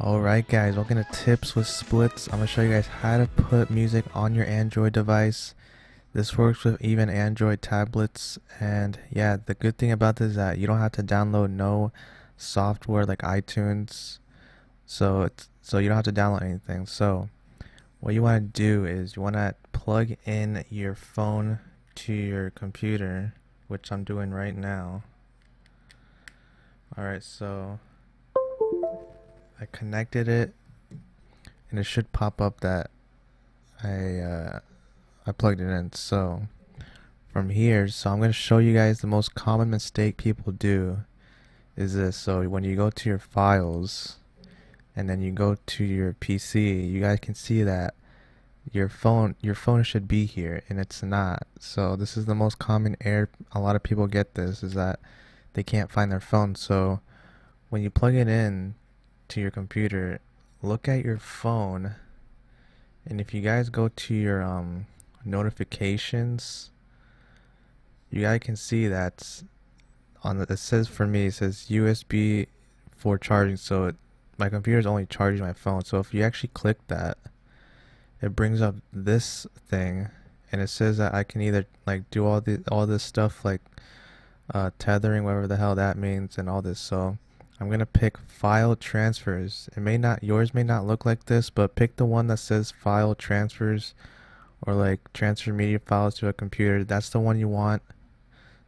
Alright guys, welcome to Tips with Splits. I'm going to show you guys how to put music on your Android device. This works with even Android tablets, and yeah, the good thing about this is that you don't have to download no software like iTunes, so you don't have to download anything. So what you want to do is you want to plug in your phone to your computer, which I'm doing right now. Alright, so I connected it, and it should pop up that I plugged it in. So from here, I'm going to show you guys the most common mistake people do is this. So when you go to your files and then you go to your PC, you guys can see that your phone should be here and it's not. So this is the most common error a lot of people get, this is that they can't find their phone. So when you plug it in to your computer, look at your phone, and if you guys go to your notifications, you guys can see that's on the, it says for me it says USB for charging, so my computer is only charging my phone. So if you actually click that, it brings up this thing, and it says that I can either like do all this stuff like tethering, whatever the hell that means, and all this. So I'm gonna pick file transfers. It may not, yours may not look like this, but pick the one that says file transfers, or like transfer media files to a computer. That's the one you want.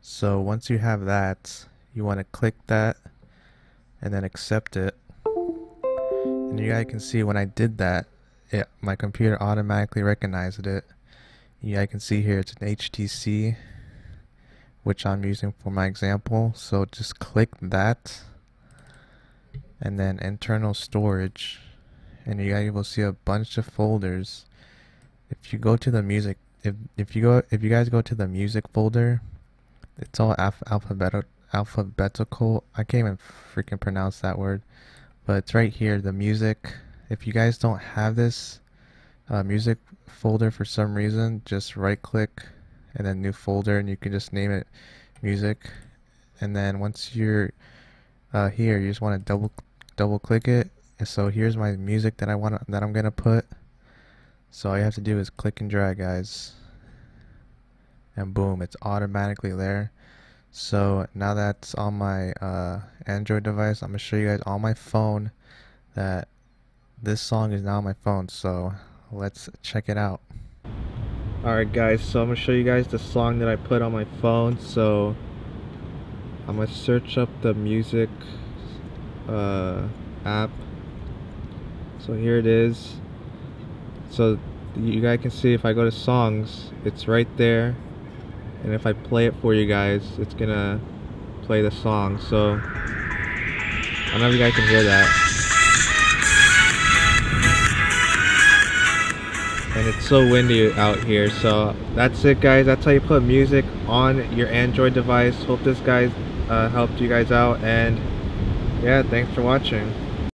So once you have that, you want to click that and then accept it, and you guys can see when I did that, my computer automatically recognized it. Yeah, I can see here it's an HTC, which I'm using for my example. So just click that and then internal storage, and you guys will see a bunch of folders. If you go to the music, if you guys go to the music folder, it's all alphabetical. I can't even freaking pronounce that word, but it's right here, the music. If you guys don't have this music folder for some reason, just right click and then new folder, and you can just name it music. And then once you're here, you just want to double click it. And so here's my music that I'm gonna put. So all you have to do is click and drag, guys, and boom, it's automatically there. So now that's on my Android device. I'm gonna show you guys on my phone that this song is now on my phone. So let's check it out. Alright guys, so I'm gonna show you guys the song that I put on my phone. So I'm going to search up the music app. So here it is. So you guys can see if I go to songs, it's right there. And if I play it for you guys, it's going to play the song. So I don't know if you guys can hear that. And it's so windy out here. So that's it guys. That's how you put music on your Android device. Hope this guy's helped you guys out, and yeah, thanks for watching.